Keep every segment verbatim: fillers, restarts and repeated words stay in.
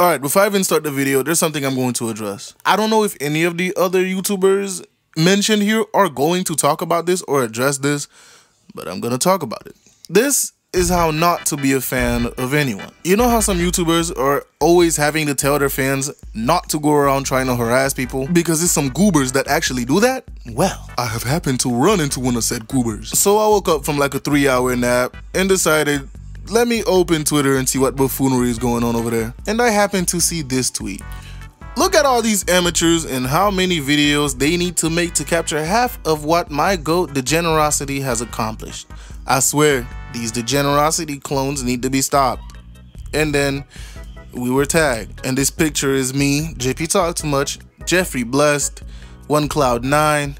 All right, before I even start the video, there's something I'm going to address. I don't know if any of the other YouTubers mentioned here are going to talk about this or address this, but I'm going to talk about it. This is how not to be a fan of anyone. You know how some YouTubers are always having to tell their fans not to go around trying to harass people because it's some goobers that actually do that? Well, I have happened to run into one of said goobers. So I woke up from like a three hour nap and decided, let me open Twitter and see what buffoonery is going on over there. And I happened to see this tweet. Look at all these amateurs and how many videos they need to make to capture half of what my goat DeGenerosity has accomplished. I swear, these DeGenerosity clones need to be stopped. And then we were tagged. And this picture is me, JPTALKTOOMUCH, JeffreyBlessed, one cloud nine,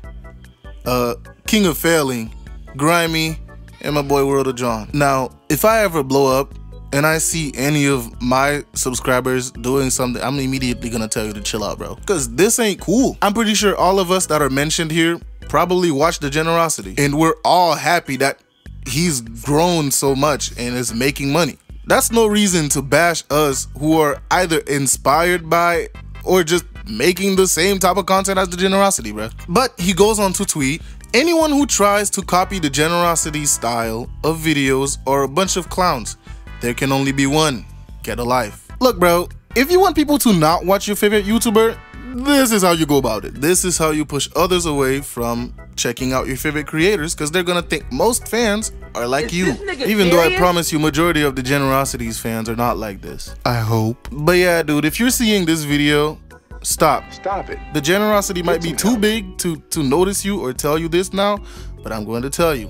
uh, KingOfFailing, Grimy, and my boy WrldOfJohn. Now, if I ever blow up and I see any of my subscribers doing something, I'm immediately gonna tell you to chill out, bro, because this ain't cool. I'm pretty sure all of us that are mentioned here probably watch DeGenerosity, and we're all happy that he's grown so much and is making money. That's no reason to bash us who are either inspired by or just making the same type of content as DeGenerosity, bro. But he goes on to tweet, anyone who tries to copy DeGenerosity's style of videos are a bunch of clowns. There can only be one. Get a life. Look, bro, if you want people to not watch your favorite YouTuber, this is how you go about it. This is how you push others away from checking out your favorite creators, because they're gonna think most fans are like you. Even though I promise you, majority of DeGenerosity's fans are not like this. I hope. But yeah, dude, if you're seeing this video, Stop. Stop it. DeGenerosity might be too big to, to notice you or tell you this now, but I'm going to tell you,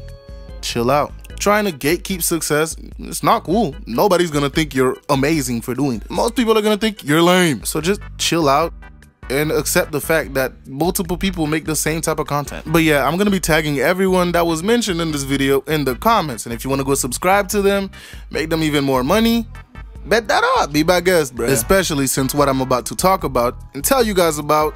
chill out. Trying to gatekeep success, it's not cool. Nobody's going to think you're amazing for doing this. Most people are going to think you're lame. So just chill out and accept the fact that multiple people make the same type of content. But yeah, I'm going to be tagging everyone that was mentioned in this video in the comments. And if you want to go subscribe to them, make them even more money, bet that up, be my guest, bro. Especially since what I'm about to talk about and tell you guys about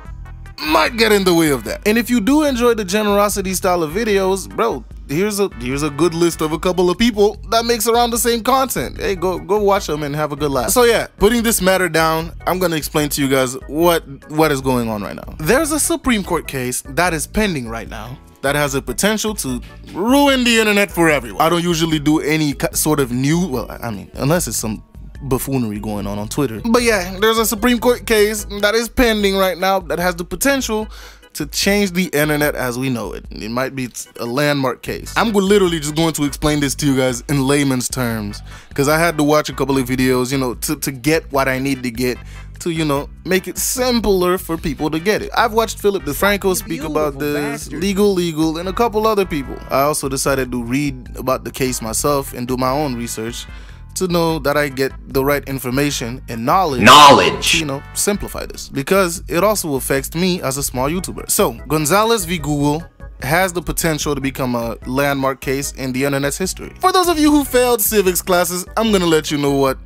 might get in the way of that. And if you do enjoy the DeGenerosity style of videos, bro, here's a here's a good list of a couple of people that makes around the same content. Hey, go go watch them and have a good laugh. So yeah, putting this matter down, I'm gonna explain to you guys what what is going on right now. There's a Supreme Court case that is pending right now that has a potential to ruin the internet for everyone. I don't usually do any sort of new, well, I mean, unless it's some buffoonery going on on Twitter. But yeah, there's a Supreme Court case that is pending right now that has the potential to change the internet as we know it. It might be a landmark case. I'm literally just going to explain this to you guys in layman's terms, because I had to watch a couple of videos, you know, to, to get what I need to get to, you know, make it simpler for people to get it. I've watched Philip DeFranco speak about this, bastard. Legal Eagle, and a couple other people. I also decided to read about the case myself and do my own research to know that I get the right information and knowledge, knowledge, you know, simplify this, because it also affects me as a small YouTuber. So Gonzalez v Google has the potential to become a landmark case in the internet's history. For those of you who failed civics classes, I'm gonna let you know what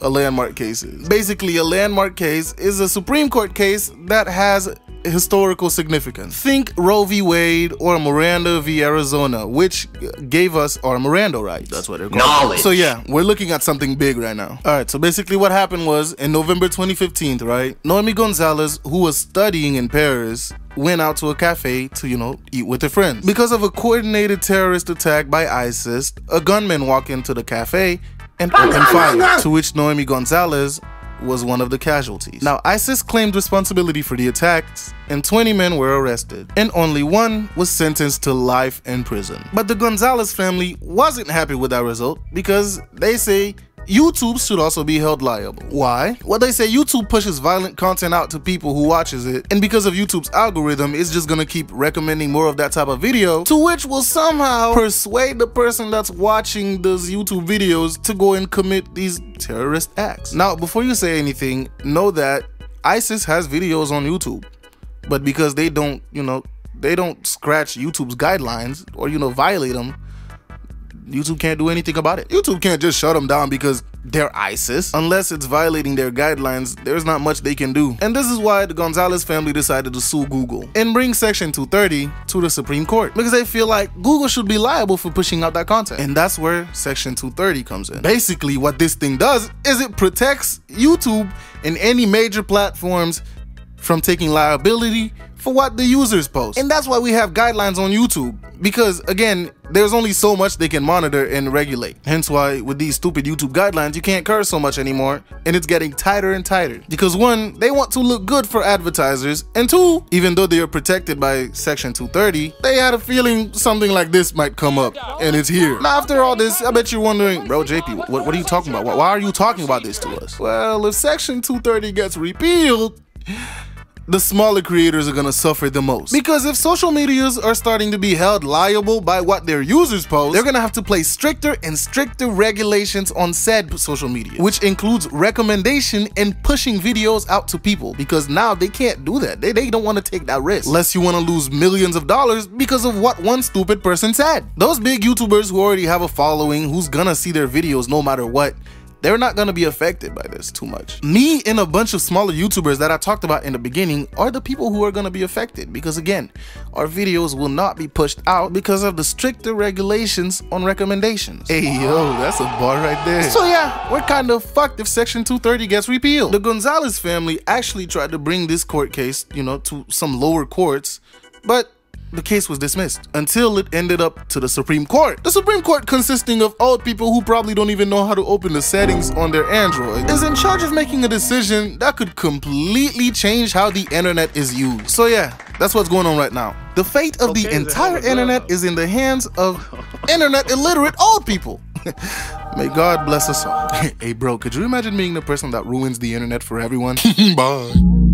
a landmark case is. Basically, a landmark case is a Supreme Court case that has historical significance. Think Roe v. Wade or Miranda v. Arizona, which gave us our Miranda rights. That's what they're called. Knowledge. So yeah, we're looking at something big right now. All right, so basically what happened was in November twenty fifteen, right? Nohemi Gonzalez, who was studying in Paris, went out to a cafe to, you know, eat with her friends. Because of a coordinated terrorist attack by ISIS, a gunman walked into the cafe and opened fire, to which Nohemi Gonzalez was one of the casualties. Now, ISIS claimed responsibility for the attacks, and twenty men were arrested, and only one was sentenced to life in prison. But the Gonzalez family wasn't happy with that result, because they say YouTube should also be held liable. Why? Well, they say YouTube pushes violent content out to people who watches it, and because of YouTube's algorithm, it's just gonna keep recommending more of that type of video, to which will somehow persuade the person that's watching those YouTube videos to go and commit these terrorist acts. Now, before you say anything, know that ISIS has videos on YouTube, but because they don't, you know, they don't scratch YouTube's guidelines or, you know, violate them, YouTube can't do anything about it. YouTube can't just shut them down because they're ISIS. Unless it's violating their guidelines, there's not much they can do. And this is why the Gonzalez family decided to sue Google and bring Section two thirty to the Supreme Court, because they feel like Google should be liable for pushing out that content. And that's where Section two thirty comes in. Basically, what this thing does is it protects YouTube and any major platforms from taking liability for what the users post. And that's why we have guidelines on YouTube, because again, there's only so much they can monitor and regulate. Hence why with these stupid YouTube guidelines, you can't curse so much anymore, and it's getting tighter and tighter. Because one, they want to look good for advertisers, and two, even though they are protected by Section two thirty, they had a feeling something like this might come up, and it's here. Now after all this, I bet you're wondering, bro, J P, what, what are you talking about? Why are you talking about this to us? Well, if Section two thirty gets repealed, the smaller creators are gonna suffer the most. Because if social medias are starting to be held liable by what their users post, they're gonna have to place stricter and stricter regulations on said social media, which includes recommendation and pushing videos out to people, because now they can't do that. They, they don't wanna take that risk. Lest you wanna lose millions of dollars because of what one stupid person said. Those big YouTubers who already have a following, who's gonna see their videos no matter what, they're not gonna be affected by this too much. Me and a bunch of smaller YouTubers that I talked about in the beginning are the people who are gonna be affected, because again, our videos will not be pushed out because of the stricter regulations on recommendations. Hey yo, that's a bar right there. So yeah, we're kind of fucked if Section two thirty gets repealed. The Gonzalez family actually tried to bring this court case, you know, to some lower courts, but the case was dismissed until it ended up to the Supreme Court. The Supreme Court, consisting of old people who probably don't even know how to open the settings on their Android, is in charge of making a decision that could completely change how the internet is used. So yeah, that's what's going on right now. The fate of okay, the entire internet is in the hands of internet illiterate old people. May God bless us all. Hey bro, could you imagine being the person that ruins the internet for everyone? Bye.